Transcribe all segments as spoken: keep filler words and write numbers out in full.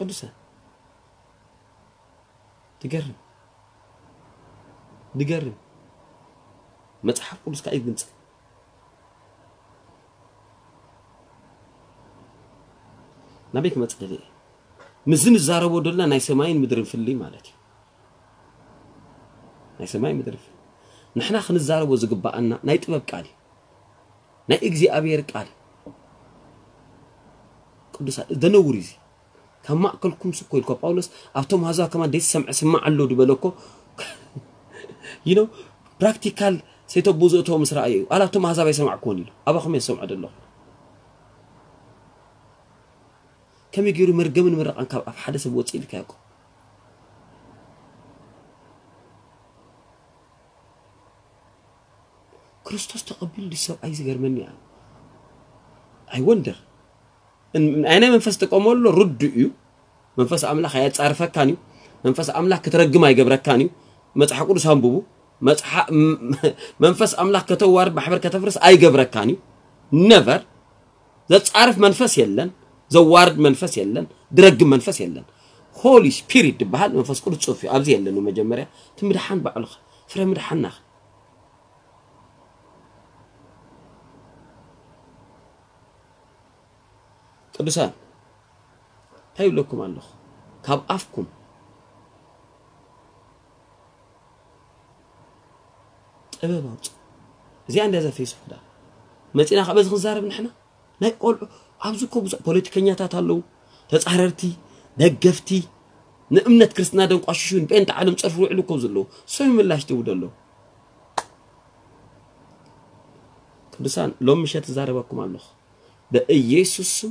قدسة تقرب تقرب متحف قدس كأي بنت نبيك ما تقلي مزن الزارب ودلنا نايسماين مدرب في اللي مالتي نايسماين مدرب نحنا خن الزارب وزقبقنا نايتباب كالي ناي إجزي أبير كالي قدس دنوري زي كم أكلكم سكوي الكو باولس أفتم هذا كمان ديس سمع سمع علو دبلوكو you know practical سيتبوزو توم سرائيو على أفتم هذا بيسمع كوني أبا خمين سمع دلله كم يجيرو مرقم من مرق أنك أحد سبوت إلك ياكو كريستوس تقبل لي سب أي زجر مني أنا I wonder أنا منفس تقومون له رديو منفس أملا خيات عارفة كانيو منفس أملا كترجم أي جبرك كانيو ما تحققوا سامبو ما تح منفس أملا كتوار بحبر كتفرس أي جبرك كانيو never that's عارف منفس يلا زوارد منفس يلن درج منفس يلن هولي سبيريت بحال منفس قدس صوفي أبزي يلن ومجمرة تمدحان بعلخ فرا مدحان نخ قدسان تايب لكم علخ كاب أفكم أبا بعض زي عند هذا فيس فدا ما تينا خبز خزارة بنحنا نقول أبزكوا بس بوليتكنيا تطلعوا تتعررتي دقفتي نأمنة كريستنا دم قاشون بين تعلم تعرفوا علوكم زلوا سويم الله يشتوه دلوا كدسان لو مش هتزاربكم على الخ ده يسوع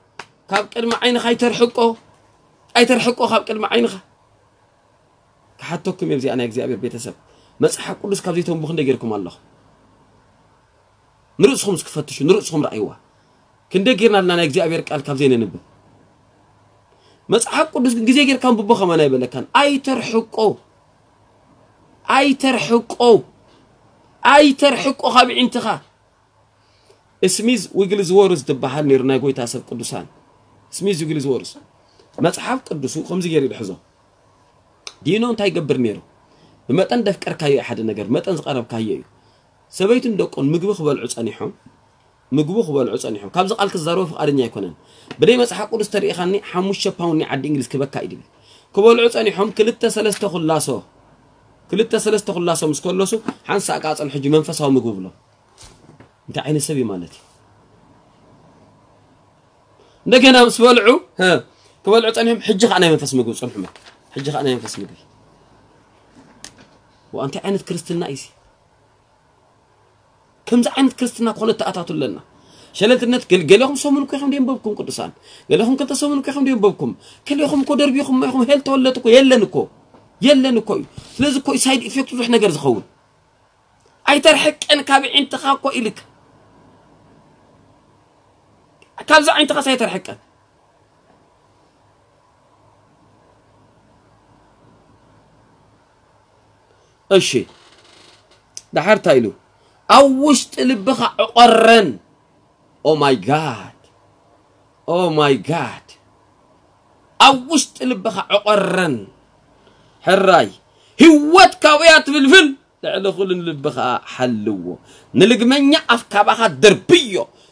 كابكلم عينها أي ترحكو أي ترحكو كابكلم عينها حتى كم يبزي أنا يجزي أبي بيتسب مسح كلش كابزيتهم بخن دقيركم الله نرقصهم سكفتش نرقصهم رأيوه كندا كيرنا لنا نجزي أبير الكاب زين نب. مس حق قدس جزي كير كان ببخ ما نايبنا كان. أي ترحقه. أي ترحقه. أي ترحقه خبي عنتها. اسميز ويجلز وورز دبحان نيرنا قوي تاسب قدسان. اسميز ويجلز وورز. مس حق قدسو خمسة جير الحزام. دينون تاي جبر نيرو. ما تندف كركاي أحد النجار ما تنزق أرب كايو. سويتن دكون مجبخ بالعز أنيحهم. مجبوخ والعصاني حم كابز قالك الظروف قرني يكونن بدي مسح قدس تاريخ خني حموش باوني عد انجلس كبك ايدي كوالعصاني حم كلتا ثلاثه خلاصو كلتا ثلاثه خلاصو مسكلسو حنسا قاصن حج منفساو مجبلو انت عين سبي مالتي دغنا مسولعو ها كوالعصاني حم حج خنا منفس مجب صلحمه حج خنا منفس مجب وانت عين كريستنا ايسي كم زعمت كريستنا كون تأتاتو لنا شلت النت قال قالهم سومنو كيخم ديم بابكم قدسان قالهم كنت سومنو كيخم ديم بابكم كليهم كو دربيهم ما يخم هل تولتكو يلنكو يلنكو سلازكو سايد افكت روح نجر زخون اي ترحق ان كاب انت خاكو الك كاب زع انت خاصه ترحق اشي دحر تايلو أوشت لبخ عقرن Oh my God Oh my God أوشت لبخ عقرن حراي هوت كويات بالفن لعلو خلن لبخ حلو نلق من يقف كبخ دربيو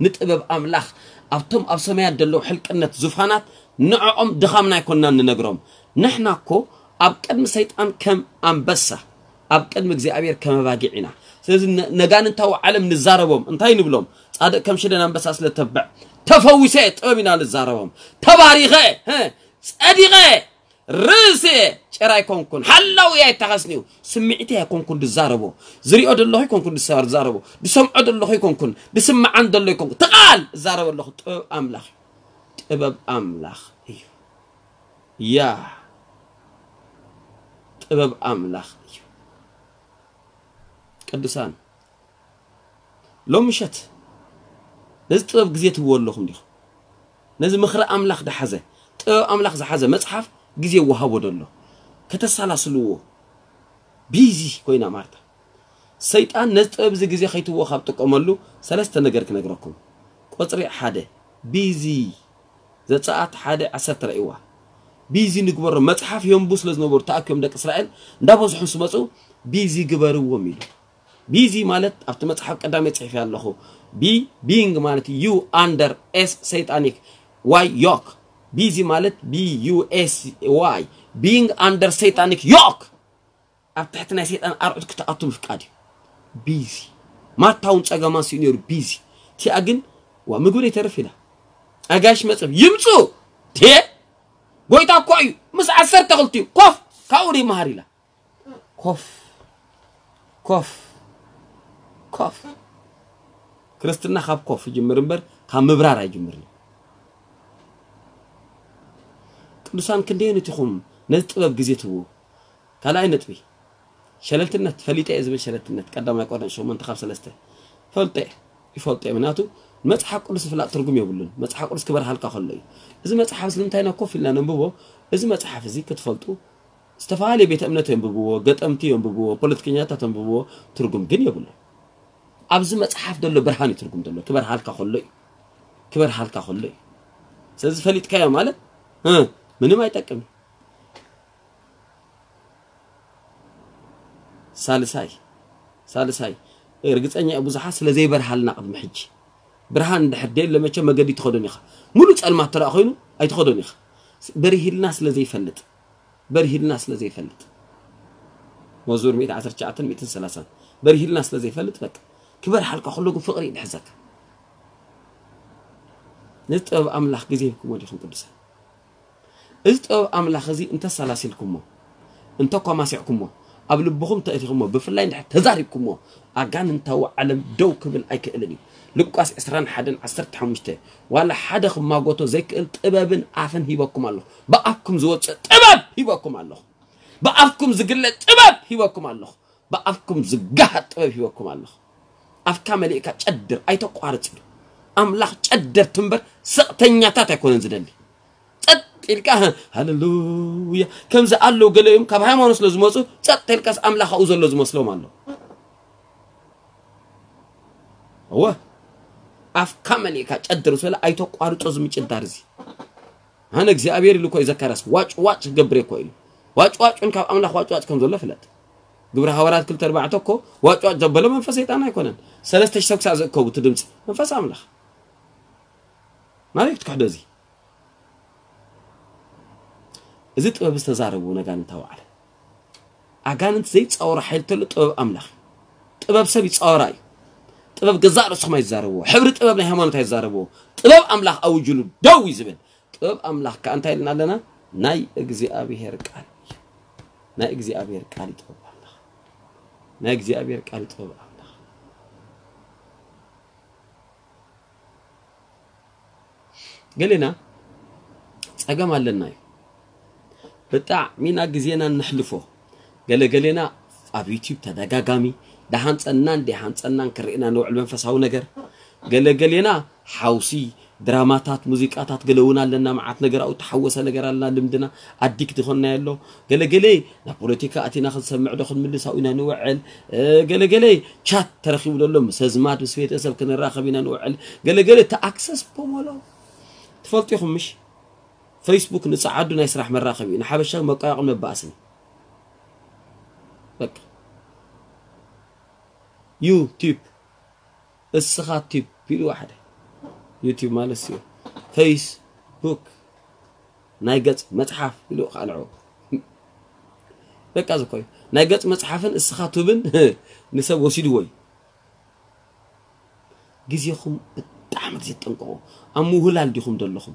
نتقبل أملاخ أبتم أبسمية دلوا حلق أن تزفنات نعم دخامنا يكوننا نجرم نحنا كو أبكر مسيت أم كم أم بسه أبكلم إزاي كما باجعنا سيزن نجان أنت وعلم نزارهم أنتين بلوم هذا كم شيء أنا بس أصل تبع تفوسات أمين على نزارهم تباريخه ها أديقه رزه شراي كونكون حلو يا تغسنيو سمعتها كونكون نزارهم زري أدل الله يكونكون نزار نزارهم بسم أدل الله يكونكون بسم عند الله يكونكون تقال نزارهم الله أملاخ أبب أملاخ يا أبب أملاخ قدسان لو مشت لازم تطلب جزية تقول لهم ديخ لازم مخرق أملاخ ده حزة تقول أملاخ ده حزة مصحف جزية وهاو دلو كتسالة سلوه بيزي كوينا مارتا سيطان لازم تطلب جزية خيطوه خابتك أمالو سلسة نقرك نقركم قطري حادة بيزي ذات ساعة حادة عسات رأيوه بيزي نقبر مصحف يوم بوس لازم نبور تأكيوم داك إسرائيل دابوز حنسو مصو بيزي قبرو ميلو بيزي مالت أفتمت حق قدامي تحفي الله بي being مالت you under s satanic why yoke بيزي مالت بي يو اس واي being under satanic yoke أفتحتنا سيطان أرعد كتأطم في قادي بيزي ما تاون تأغامان سينيور بيزي تي أغن ومقولي ترفينا أغاش مصف يمسو تي قويتا قوي مس عسر تغلطي قف كاوري مهاري لا قف قف كوف كريستنا خاب كوف جمرمبر كام مبرار اي جمرني كدسان كندين تخوم نطلب غزي تو كلاي نطبي شللتنت فليطه يزبل شللتنت قدام يقرن شو من تخاف ثلاثه فلطه يفلطه مناتو مصحف قدس فلا ترجم يبلون مصحف قدس كبر حلقه خلي اذا مصحف سلمتاينا كوف لنا ننببو اذا مصحف زي كتفلطو استفعال بيت امنته ينببو غطمتي ينببو بوليتكنياتا تنببو ترجم جن يبلون أبز متحف دلو برهاني ترجم دلو كبر حالك خلي كبر حالك خلي سأز فليت كيا ماله ها منو ما يتكلم سالساي سالساي رجعت أني أبو زحاس لزي برهان نقد محج برهان دحدين لما كان ما قد يتخدوني خا ملو تسأل ما ترى أخوينه أيتخدوني خا بريه الناس لزي فلت بريه الناس لزي فلت وزور مئة عشر شعات مئة سلاسان بريه الناس لزي فلت فك كبر حلقة خلوكم فقري نحزك نتقب أملاح قزيبكم وديكم قدسة نتقب أملاح قزي انت سلاسلكم انت قماسعكم قبل بخم تأتيكم بفلاين حتى تزاربكم أغان انتو علم دو كبل أيك إلني لقاس إسران حدن عسرت حمشته ولا حدا ما قوتو زيك التقبابن عفن هيبكم الله بقفكم زوج تقباب هيبكم الله بقفكم زقلة تقباب هيبكم الله بقفكم زقهة تقباب هيبكم الله أفكار ملكة تقدر أي تقارب أملاح تقدر تنبر سقطني تكون زدني تلك هللويا كم زعلوا قالوا يوم كم هم ونص لزموسو تلك أملاح أوزل لزموسلو مالو هو أفكار ملكة تقدر ولا أي تقارب تزمي تدارزي هناك زي أبير لكوا إذا كرس واتش واتش جبري كويل واتش واتش إن كم أملاح واتش واتش كم زلنا فلات دبر حوارات كل تربع تكو وقت جبل من فسيت أنا يكونن سلست اشتاق سأذكو بتدمس من فس عمله ما ليك تكحد زي زيت أو بستزارب ونجان توعل عجان زيت أو رحيل تلت أو أمله تباب سبيت أو رأي تباب جزار صخمة يزاربو حبر تباب نهمان تيزاربو تباب أمله أو جلو دوي زبن تباب أمله كأنت هيلنا لنا ناي إجزي أبي هركان ناي إجزي أبي هركان تباب ناك زي أبير قال تبغى الله قال لنا أجمع لنا بتاع مين أجزينا نحلفه قال قال لنا أبي يوتيوب تدقى قامي ده هانس أنان ده هانس أنان كرئنا نوع المنفس هون نجر قال قال لنا حوسي دراماتات موسيقاتات قالونا لنا معتنا قرأوا تحوسها لقرأ لنا لمدنا أديك تخلنا له قال قالي لا بوليتيكا أتي ناخذ سمع ناخذ من لساوينا نوعل قال قالي شات ترخي ولا لهم سازمات وسويت أسب كنا راخبينا نوعل قال قالي تأكسس بومولو تفلت يخم مش فيسبوك نساعدنا يسرح من راخبين حاب الشغل ما قاعد ما بأسني لك يوتيوب السخات تيب في الواحدة يوتيوب مالسي فيسبوك نايجت متحف يلوق على العوب بكاز كوي نايجت مصحفن اسخاتوبن نسب وسيدوي غزيكم بتعم غزيتنقو اموهلال ديكم دلخم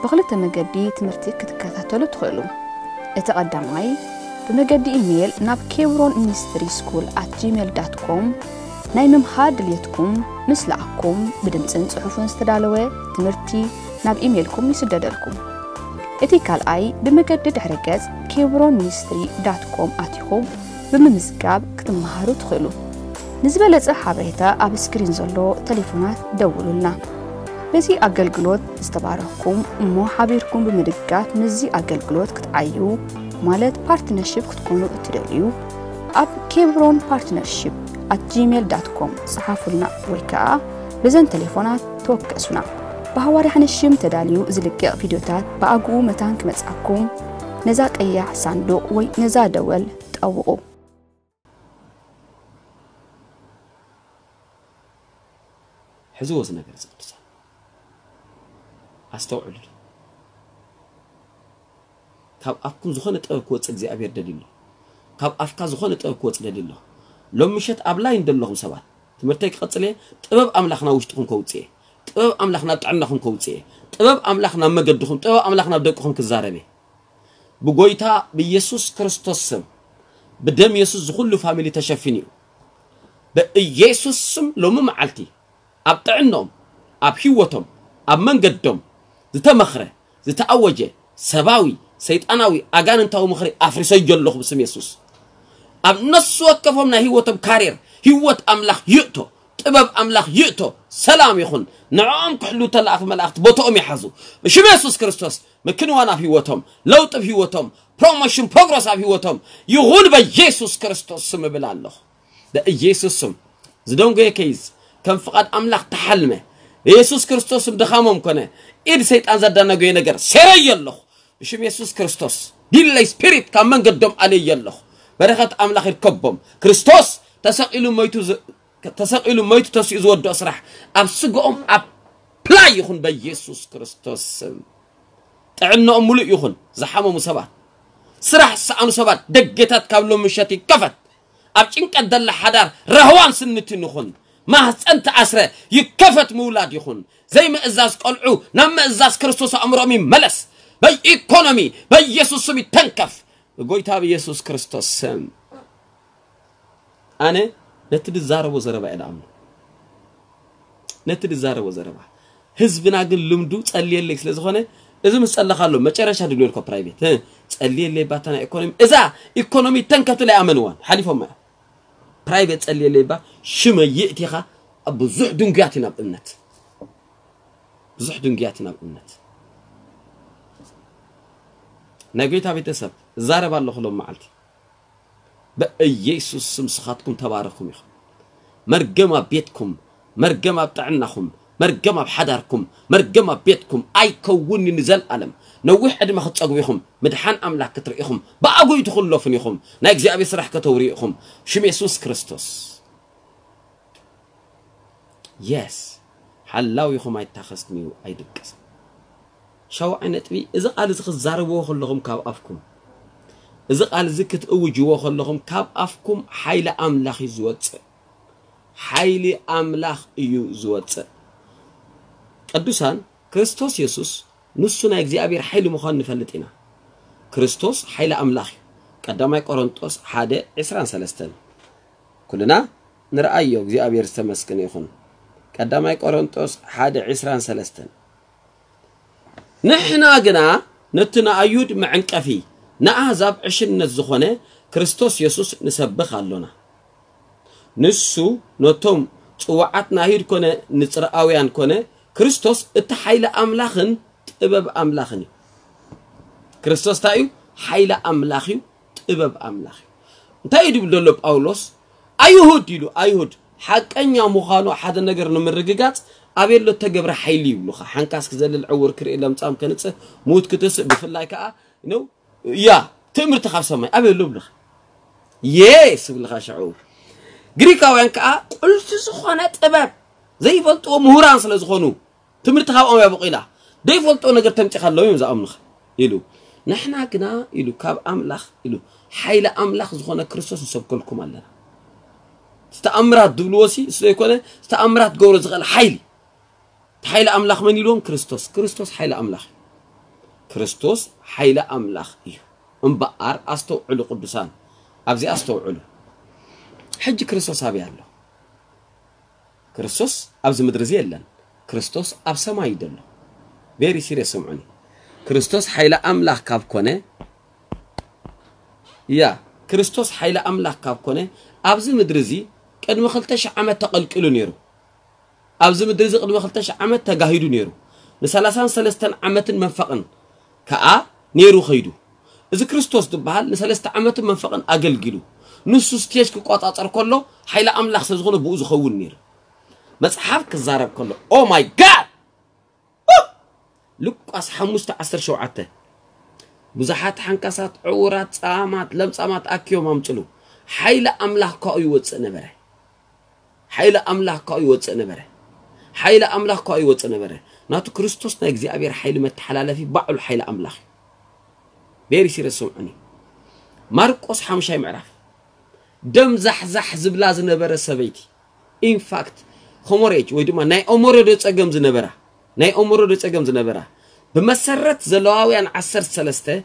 ብኽልተ መገዲ ትምርቲ ክትከታተሉ ትኽእሉ እቲ ቀዳማይ بمجدد إيميل ناب كيورون مينستري سكول at gmail.com نايمم هاد ليتكم مثل أكم بدمتن صحفون استدالوه تمرتي ناب إيميلكم يسددلكم إتيكال أي بمجدد حركات كيورون مينستري دات كوم أتيكم بممزقاب كتمهارو تخلو نسبة لزحاب ريتا أب سكرين زلو تليفونات دولو لنا بزي أقل قلوت استباركم مو حابيركم بمدقات نزي أقل قلوت كتعيو مالت بارتنرشيب كتكونوا اتدليو اب كيبرون بارتنرشيب at gmail.com صحافلنا ويكا بزن تليفونات توبكسونا بهواري حنشيم تداليو زلقع فيديوتات باقو متان كمتسعكم نزاك اياح صندوق وي نزا دول تقوقو حزوزنا برزق بسان استوعلو كاب أفكار زخانة أوقات أجزاء أبير دليله كاب أفكار زخانة أوقات دليله لو مشت أبلاين دلهم سبعة تمرتك قتله تباب أملاخنا وشتهم كوتيه تباب أملاخنا تعنهم كوتيه تباب أملاخنا مجدهم تباب أملاخنا بدقهم كزاربي بقويتها بيسوس كرستوسم بدم يسوس زخل فاميلي تشافيني بيسوسم لو ما معلتي أبتعنهم أبحيوتهم أبمنجدهم ذت مخره ذت أوجه سباوي سيداناوي أجانن تاو مخري أفرسي جلخ بسم يسوس. أم نسوا كفهمنا هيوتم كارير هيوت أملاخ يؤتو تباب أملاخ يؤتو سلام يخون نعم كحلو تلاف ملاخت بطوم يحزو. مش يسوس كريستوس مكنوا أنا هيوتم لو تب هيوتم بروموشن بروجرس أب هيوتم يقول بيسوس كريستوس سم بالله. ده يسوس سم زدون جاي كيز كان فقط أملاخ تحلمه يسوس كريستوس بدخامهم كنا إيد سيد أنزدنا جاي نجر سري جلخ. بشم يسوس كريستوس ديلاي سبيريت كمان قدم عليه يلخ برخت أملاخ الكبم كريستوس تسقيلو ميتو ز... تسقيلو ميتو تسقيزو ودو أسرح أب سقوم أب بلاي يخون بي يسوس كريستوس تعنو أمولو يخون زحامو مسابات سرح سعانو سابات دقيتات كابلو مشاتي كفت أب چنك أدل حدار رهوان سنتين يخون ما هس أنت أسره يكفت مولاد يخون زي ما إزاز قلعو نام إزاز كريستوس أمرامي ملس باي إيكونومي باي يسوس سمي تنكف قويتها بيسوس كريستوس أنا نتدي زارة وزربة إلى عمله نتدي زارة وزربة هزبنا قل لمدو تسألي اللي سلزخوني إذا مسألة خالو ما تشارش هاد الدنيا برايفت تسألي اللي باتنا إيكونومي إذا إيكونومي تنكف تلاقي أمنوان حليفهم معه برايفت تسألي اللي با شما يأتيها أبو زحدون قياتنا بأمنات زحدون قياتنا بأمنات نجيت أبي تسب زارب الله خلهم معلتي بأيسوس سمسخاتكم تباركم يخم مرجمة بيتكم مرجمة بتعناكم مرجمة بحداركم مرجمة بيتكم أي كوني نزل ألم نوح أدم أخذ أقويهم مدحان أملاك كتريهم بأقوي يدخل لفن يخم نجزي أبي سرح كتوريهم شم يسوس كريستوس يس حلاو يخم أيتخسني وأيدكس شو عنت بي إذا قال زخ زاربوا خلهم كاب أفكم إذا قال زكت أوجوا خلهم كاب أفكم حيل أملاخ يزوت حيل أملاخ يزوت قدوسان كريستوس يسوس نصنا يجزي أبير حيل مخان فلتنا كريستوس حيل أملاخ قدامك كورنثوس حادة عشرين سلستن كلنا نرأي يجزي أبير سمسكن يخون قدامك كورنثوس حادة عشرين سلستن نحن أجنا نتنا أيود معن كفي نأهزاب عشرين الزخنة كريستوس يسوس نسبخ لنا نسو نتوم توعتنا هير كنا نترأويان كنا كريستوس التحيل أملاخن تبب أملاخني كريستوس تايو حيل أملاخيو تبب أملاخيو تايدو بدلوب أولوس أيهود يلو أيهود حق أن يا مخانو حدا نجر نمرججات أبي له تجبر حيليو لخ حنكاس كذا للعور كر إلا متأم كانت موت كتس بفلاك آ نو يا تمر تخاف سماي أبي له بلخ يس بلخ شعور غريكا وين كآ قلت سخانات أباب زي فلت ومهوران سلا سخانو تمر تخاف أم يبقي له ده فلت ونجر تمت خلوا يوم زام لخ يلو نحنا كنا يلو كاب أملاخ يلو حيل أملاخ زخانة كريستوس سبكلكم الله استأمرت دبلوسي سيكون استأمرت جورز غل حيل حيل أملاخ من يلوم كريستوس كريستوس حيل أملاخ كريستوس حيل أملاخ إيه أمبار أستو علو قدسان أبزي أستو علو حج كريستوس أبي علو كريستوس أبزي مدرزي لنا كريستوس أبسا ما يدلنا بيري سيري سمعني كريستوس حيل أملاخ كاب كونه يا كريستوس حيل أملاخ كاب كونه أبزي مدرزي قد ما خلتش عمت تقلقلو نيرو أبزي مدرزي قد ما خلتش عمت تجاهدو نيرو نسالسان سالستن عمت منفقن كأ نيرو خيدو إذا كريستوس دبحال نسالست عمت منفقن أقل جلو نصوص تيش كقطعة أركله حيل أملاح سجون بوز خول نير مسحبك الزارب كله أو ماي جاد لوك أصحاب مستعصر شو عته مزحات حنكسات عورات سامات لمس سامات أكيوم هم تلو حيل أملاح كأي وتسأنا بره حيل أملاح كأي وتسأنا بره حيل أملاح كأي وتسأنا بره ناتو كريستوس نجزي أبير حيل متحلالة في بعض حيل أملاح بيري سير سمعني ماركوس حمشي معرف دم زحزح زبلاز نبره سبيتي إن فاكت خمريج ويدوما ناي أموره دوت أجمع زنبره ناي أموره دوت أجمع زنبره بمسرت زلاوي عن عسر سلسته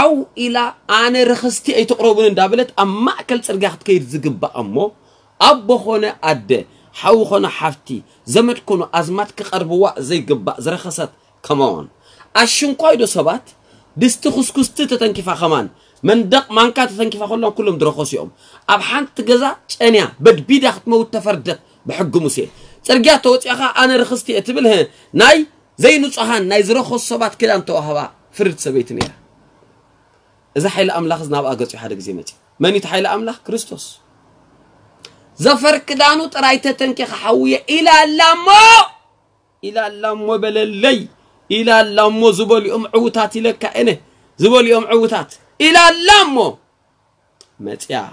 أو إلى أنا رخصتي أي تقربون دابلت أما أكلت رجعت كير زقبة أمه أبو خنا أدى حو خنا حفتي زمت كونوا أزمات كقربوا زي قبة زرخصت كمان عشان قايدو سبات دست خصوص تتنكي فخمان من دق من كات تتنكي فخلهم كلهم درخص يوم أبحان تجزا أنا بد بيد أخت موت تفردت بحق موسى رجعت وقت أخا أنا رخصتي أتبلها ناي زي نصهان ناي زرخص سبات كده أنتوا هوا فرد سبيتني إذا حيل أملاخ زناب أقص يحرق زيمتي من يتحيل أملاخ كريستوس زفر كدانو ترايته تنكي خحوية إلى اللامو إلى اللامو بللي إلى اللامو زبول يوم عوتات لك كأنه زبول يوم عوتات إلى اللامو متيا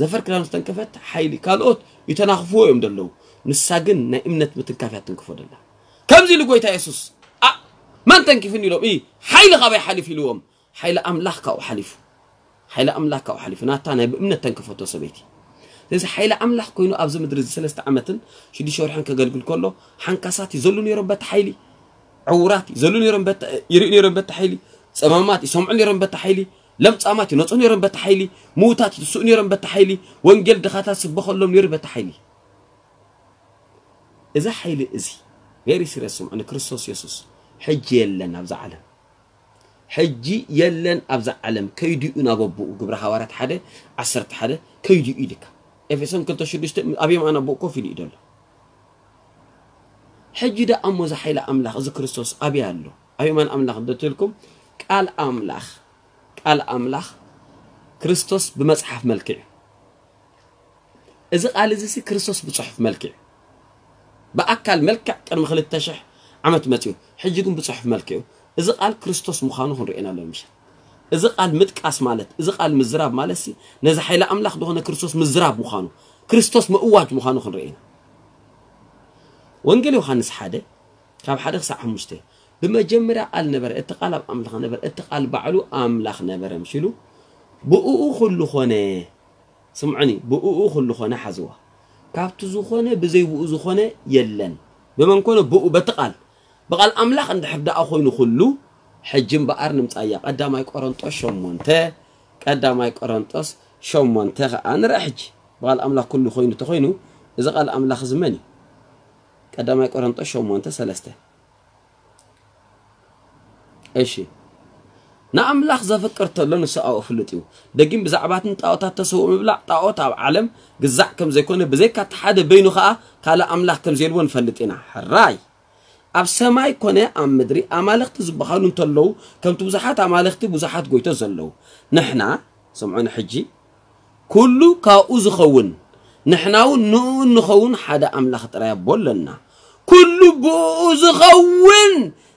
زفر كدانو تنكفت حيلي كالوت يتناخفوه يوم دلو نساقن نائمنت متنكفت تنكفو دلو كم زي لقويتا يسوس أه من تنكفني لهم إيه حيلي غابي حالي في لهم حيل أملاك أو حليف حيل أملاك أو حليف ناتانا بمن التنكفة توصبيتي لذا حيل أملاك كونو أبز مدرز سلست عمتن شدي شور حنك قال قل كله حنك ساتي زلوني ربت حيلي عوراتي زلوني ربت يريني ربت حيلي سماماتي سمعني ربت حيلي لم تساماتي نطوني ربت حيلي موتاتي تسوني ربت حيلي وانجل دخاتها سبخ لهم يربت حيلي إذا حيل إزي غير سيرسم أن كريستوس يسوس حجي لنا أبز عالم حجي يلن أبزع علم كيدي أنا ببوق جبر حوارات حدا عسرت حدا كيدي إيدك إفسان كنت شدشت أبي معنا بوقه في الإيدل حجي ده أم زحيل أملاخ ذكر السوس أبي علو أبي من أملاخ بدت لكم قال أملاخ قال أملاخ كريستوس بمصحف ملكي إذا قال زي كريستوس بصحف ملكي بأكل ملكي أنا مخلي التشح عمت ماتيو حجيكم بصحف ملكي إذا قال كريستوس مخانه هون رأينا له مش إذا قال متكاس مالت إذا قال مزراب مالسي نزح حيل أملاخ دهنا كريستوس مزراب مخانه كريستوس مؤواج مخانه هون رأينا وانجلي وخانس حدا كاب حدا ساعة مشته بما جمرة قال نبر اتقال أملاخ نبر اتقال بعلو أملاخ نبر مشلو بقو خلو خانه سمعني بقو خلو خانه حزوه كاب تزو خانه بزي بقو خانه يلن بما نكون بقو بتقال بقال أملاخ عند حبدا أخوي نخلو حجم بقرن متأيق قدامي كورنتوس شمونته قدامي كورنتوس شمونته أنا رحج بقال أملاخ كل خوينو تخوينو إذا قال أملاخ زمني قدامي كورنتوس شمونته سلسته إيشي نا أملاخ زفكرت لنا سأو فلتيو دقيم بزعباتن طاوتات تسوق مبلع طاوت أو علم جزع كم زي كونه بزي كات حدا بينو خاء قال أملاخ كم زي الون فلتينا حراي أب سماي كونه أم مدري أمالخت زبخانون تلو كم تبزحات أمالخت بزحات قويت زلو نحنا سمعون حجي كله كأوز خون نحناو نو نخون حدا أملاخ ترى بولنا كل بو زخون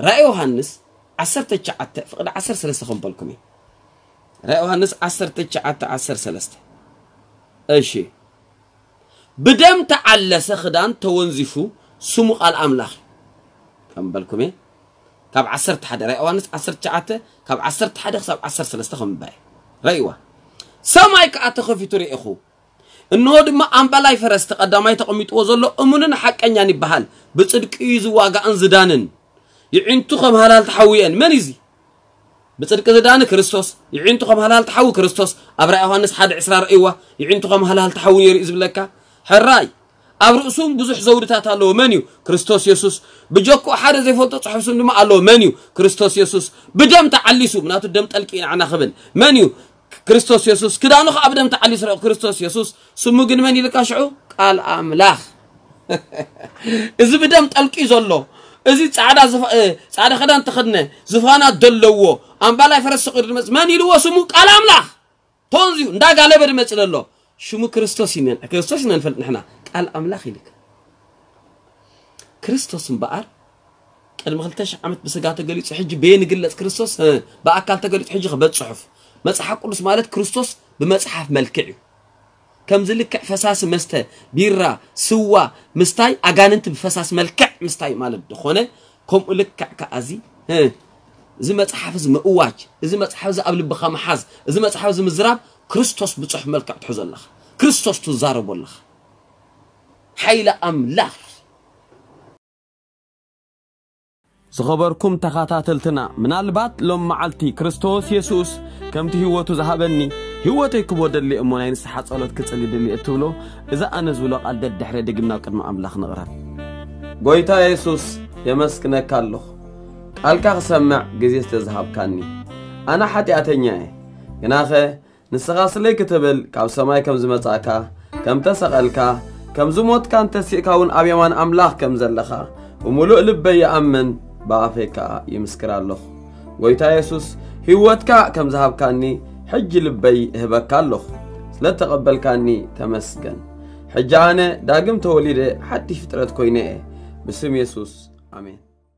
رأي يوحناس عشر تجعت فقد عشر سلسة خم بالكمي رأي يوحناس عشر تجعت عشر سلسة أشي بدم تعلّى سخدان تونزفو سمو قال أملاخ خم بالكمي كاب عشر تحدى رأي يوحناس عشر تجعت كاب عشر تحدى خساب عشر سلسة خم باي رأيوه سمايك أتخفي تري أخو النهار ما أمبلاي فرست قدامه يتقمت وظل أمونن حق أني يعني بحال بتصدق يزوا واقع أنزدانن يعين تخم هلال تحوين من يزي بتصدق زدان كريستوس يعين تخم هلال تحوي كريستوس أبرأ يوحناس حد عسرار إيوه يعين تخم هلال تحوي يرئز بلكا حراي أبرأسهم بزح زورتات الله منيو كريستوس يسوس بجوكو حدا زي فلتت حفسون لما الله منيو كريستوس يسوس بدم تعليسو مناتو دم تلكين عنا خبل منيو كريستوس يسوس كده أنا خا أبدأ متعلي سرق كريستوس يسوس سمو جنماني لك أشعو قال أملاخ إذا بدأ متألقي زلوا إذا سعادة زف ااا سعادة خدا انتخدنا زفانا دلوا أم بلا يفرس قدر ماني لوا سمو قال أملاخ تونزيو ندا قال بدر مثل الله شو مو كريستوس ينن كريستوس ينن فلت نحنا قال أملاخ لك كريستوس مبعر أنا ما خلتش عمت بس قاعد تقولي صحيح بين قلة كريستوس ها بقى كان تقولي صحيح خبرت صحف مصحف قدس مالت كريستوس بمصحف ملكعو كم زلك فساس مسته بيرا سوا مستاي اغاننت بفساس ملكع مستاي مالت دخونه كم لك كازي ها زي مصحف زي مواج زي مصحف زي ابل بخا محاز زي مصحف زي مزراب كريستوس بصح ملكع تحزلخ كريستوس تزاربلخ حيل املاح زخبركم تخاتاتلتنا من البات لم معلتي كريستوس يسوس كمتي هوتو زهبني هوتو يكبود اللي امونين الصحة صلوات كتصلي اللي اتولو اذا انا زولو قال دد دحره دغنا قدم املاخ نغرب غويتا يسوس يمسكنك الله قالك خسمع غزي استذهبكني انا حتياتني غناخه نسغاس لي كتبل كاب سماي كم زمتاكا كم تسقلكا كم زموت كان تسيكاون ابيمان املاخ كم زلخا وملؤ لبي يامن بافيكا يمسكر الله غويتا يسوس هيوتكا كم ذهبكاني حج لبي هبك الله لا تقبلكاني تمسكن حجانا داقم توليد حتى فترة كوينه باسم يسوس امين.